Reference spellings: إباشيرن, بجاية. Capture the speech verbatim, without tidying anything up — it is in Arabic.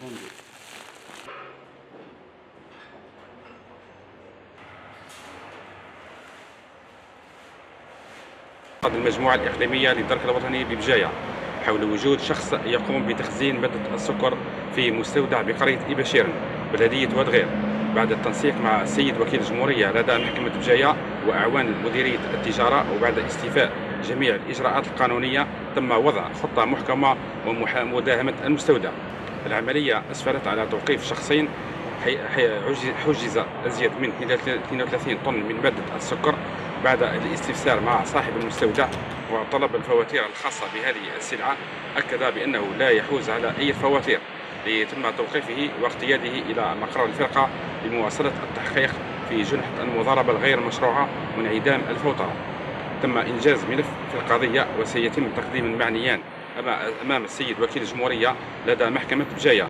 الفندق. المجموعة الإقليمية للدرك الوطني ببجاية حول وجود شخص يقوم بتخزين مادة السكر في مستودع بقرية إباشيرن بلدية واد غير، بعد التنسيق مع السيد وكيل الجمهورية لدى محكمة بجاية وأعوان مديرية التجارة، وبعد استيفاء جميع الإجراءات القانونية تم وضع خطة محكمة ومداهمة المستودع. العملية أسفرت على توقيف شخصين حجز أزيد من اثنين وثلاثين طن من مادة السكر بعد الاستفسار مع صاحب المستودع وطلب الفواتير الخاصة بهذه السلعة. أكد بأنه لا يحوز على أي فواتير ليتم توقيفه واقتياده إلى مقر الفرقة لمواصلة التحقيق في جنح المضاربة الغير مشروعة وانعدام الفوضى. تم إنجاز ملف في القضية وسيتم تقديم المعنيان أمام السيد وكيل الجمهورية لدى محكمة بجاية.